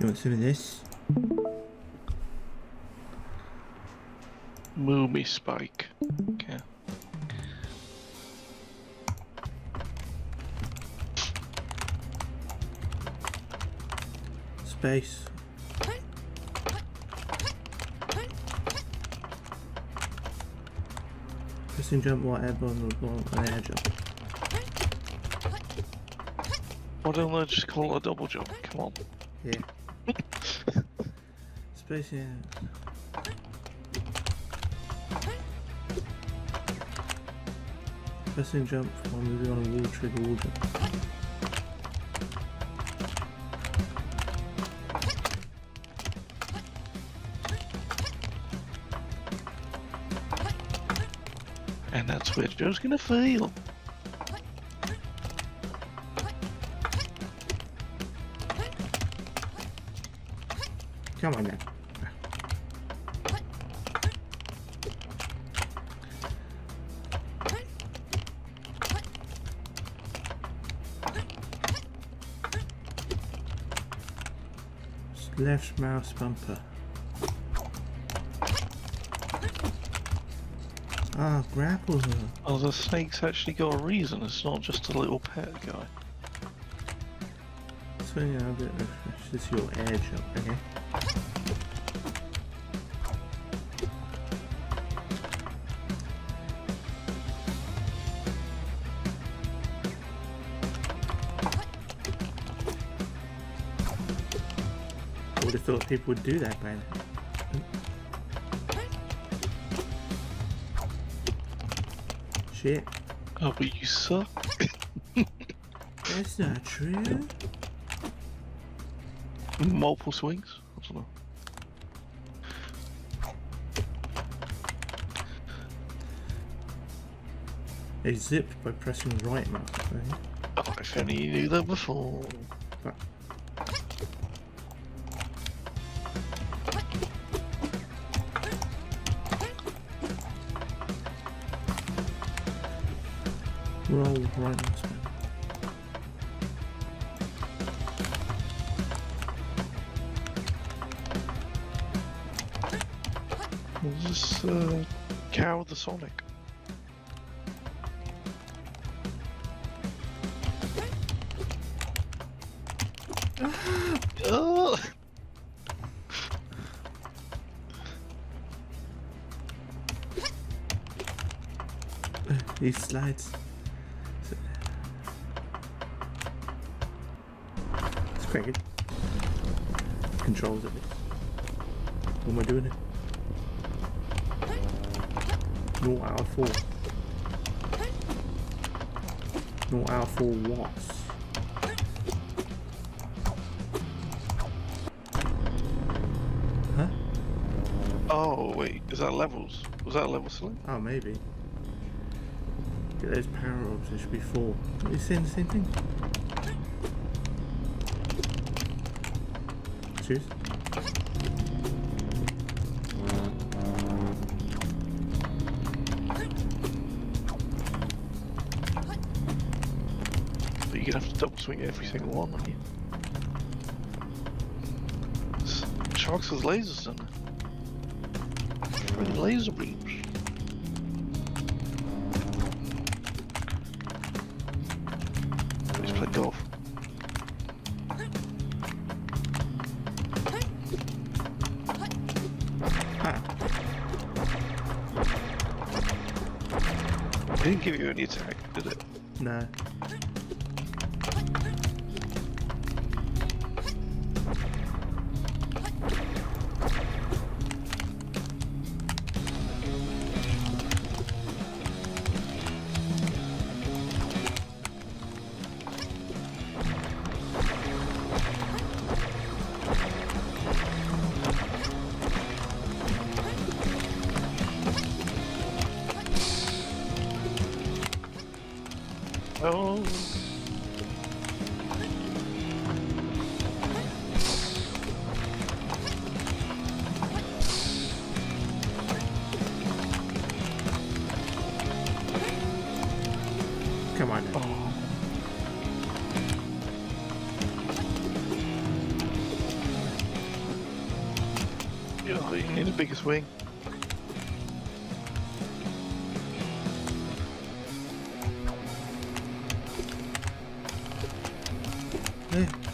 No, it's in this. Moomi spike. Okay. Space. Pressing jump while airborne will blow up an air jump. Why don't I just call it a double jump? Come on. Yeah. Space here. Pressing jump while moving on a wall trigger wall jump. And that's where Joe's gonna fail. Come on now. Left mouse bumper. Ah, grapple her. Oh, the snake's actually got a reason. It's not just a little pet guy. So yeah, I'll get refreshed. This is your air jump, okay? I would have thought people would do that by now. Shit. Oh, but you suck. That's not true. Multiple swings? I don't know. They zipped by pressing the right mouse, right? Oh, if only you knew that before. But roll right mouse button. Was this Cow the Sonic? Oh. These slides. Quite good. Controls of it. When we're doing it. No hour 4. No hour 4 watts. Huh? Oh wait, is that levels? Was that level select? Oh maybe. Get those power ups, there should be 4. Are you saying the same thing? Choose. But you're gonna have to double swing every single one, aren't you? Sharks with lasers in it. Laser beams. Please play golf. It didn't give you any attack, did it? No. Oh. Come on now. Oh. You need a bigger swing.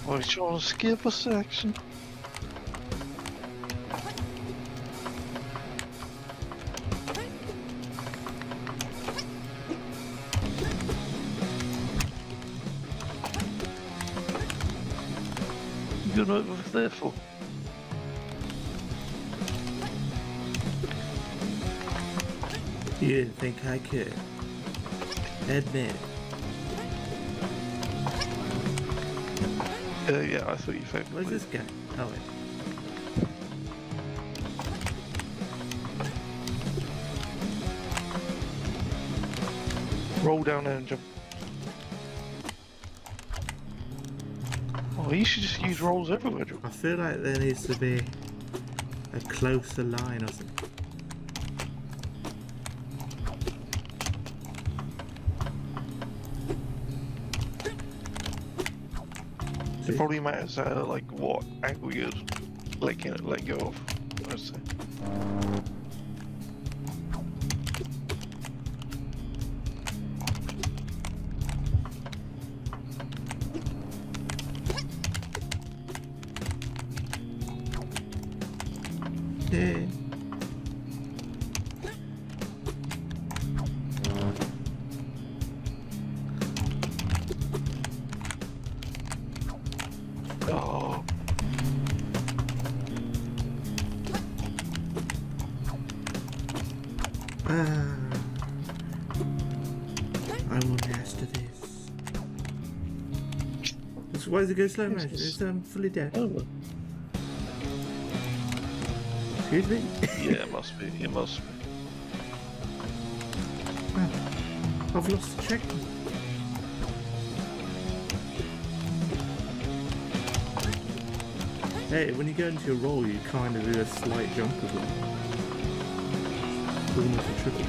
Well, he's trying to skip a section. You don't know what they're for. You didn't think I could. Admit. Yeah, I thought you found me. Where's this guy? Oh, wait. Roll down there and jump. Oh, you should just use rolls everywhere, John. I feel like there needs to be a closer line or something. It probably matters like what angle you're letting it let go of, I'd say. Yeah. I will master this. So why does it go slow motion? It's fully dead. Oh. Excuse me? Yeah, it must be. It must be. Oh, I've lost the checkpoint. Hey, when you go into a roll, you kind of do a slight jump as well. Almost a triple.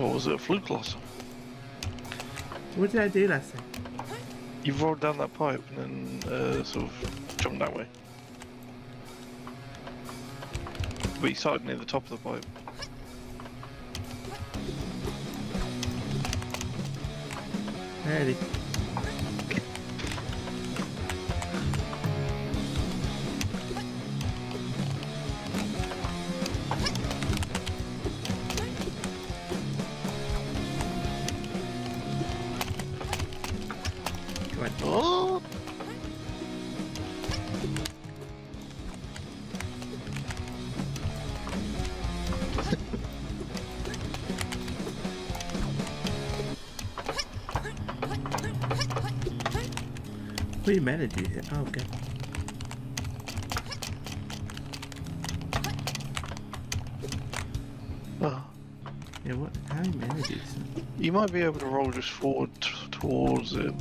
Or was it a fluke loss? What did I do last time? You rolled down that pipe and then sort of jumped that way. But you started near the top of the pipe. Ready. Oh! What humanity here? Oh, okay. Oh. Yeah, what? How humanity? You might be able to roll just forward towards it.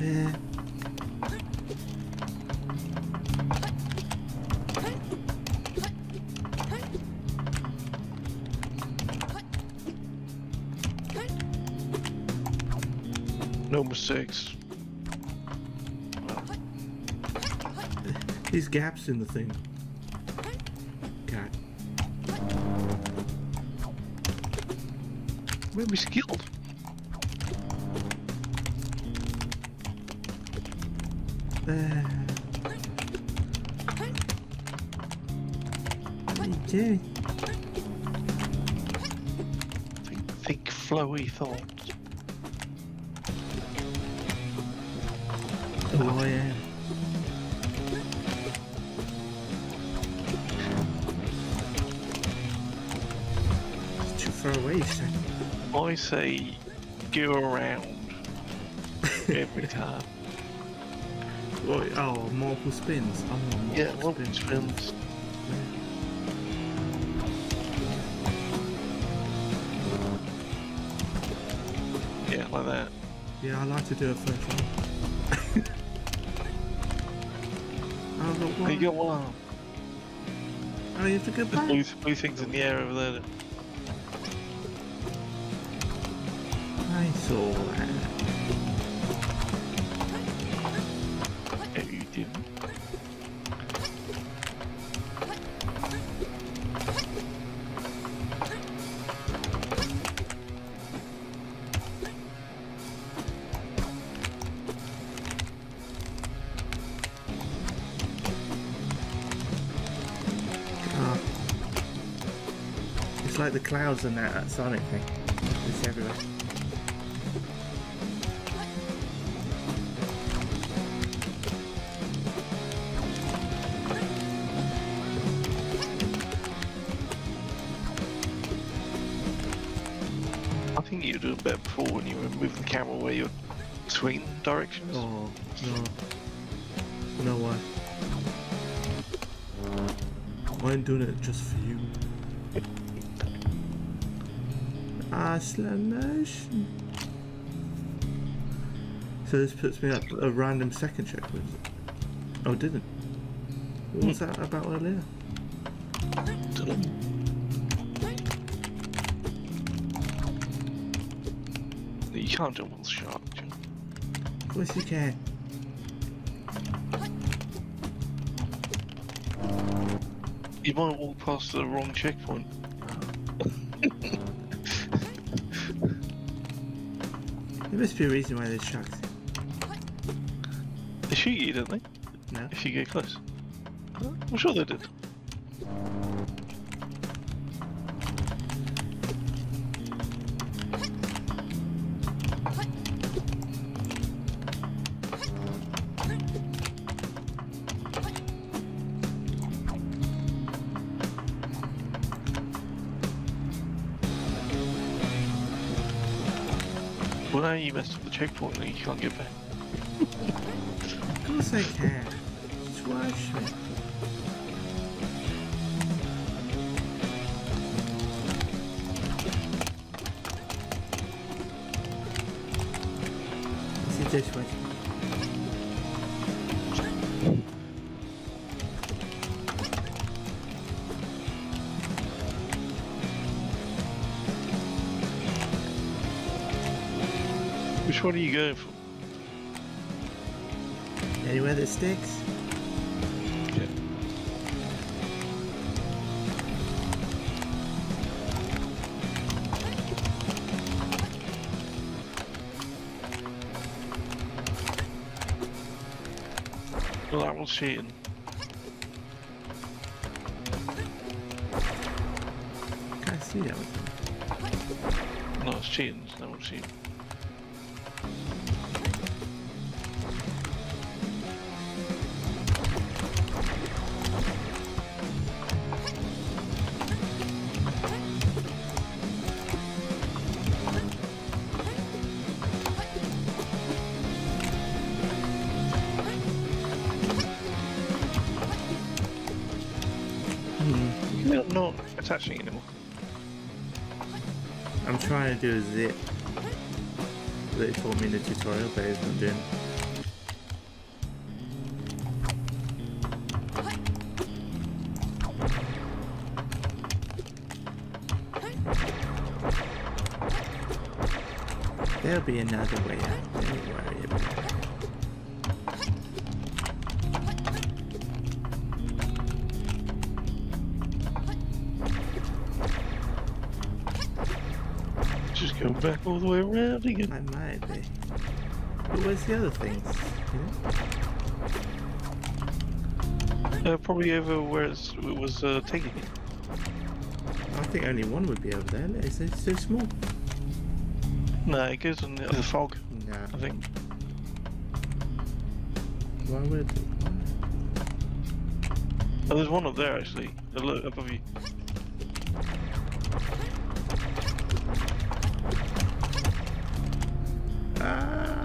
Yeah. No mistakes. These gaps in the thing. God. Maybe skilled. What are you doing? Think flowy thoughts. Oh yeah. It's too far away, you said. I say go around every time. What? Oh, multiple spins. Oh, multiple spins. Yeah, like that. Yeah, I like to do it first one. Oh, look, one. You got one arm. Oh, you have to go back. There's blue things in the air over there. I saw that. No, you didn't. Oh. It's like the clouds and that Sonic thing. It's everywhere. I think you do it better before when you move the camera where you're swinging directions. Oh, no. No way. I ain't doing it just for you. Ah, slow motion. So this puts me up a random second checkpoint. Oh, it didn't. What was that about earlier? You can't do one shot. Of course you can. You might walk past the wrong checkpoint. There must be a reason why there's sharks. They shoot you, don't they? No. If you get close. I'm sure they did. Well, now you messed up the checkpoint and you can't get back. Of course I can. Just watch me. Is it this way? Which one are you going for? Anywhere that sticks? Yeah. Well, that one's cheating. Can't see that one. No, it's cheating. It's not cheating. They're not attaching anymore. I'm trying to do a zip that they taught me in the tutorial, but it's not doing it. There'll be another way out, don't worry about it. Just go back all the way around again. I might be. But where's the other things? Yeah. Probably over where it was taking it. I think only one would be over there. It's so small. No, it goes on the fog. No. I think. Why would it? Oh, there's one up there actually. Look, above you. Ah!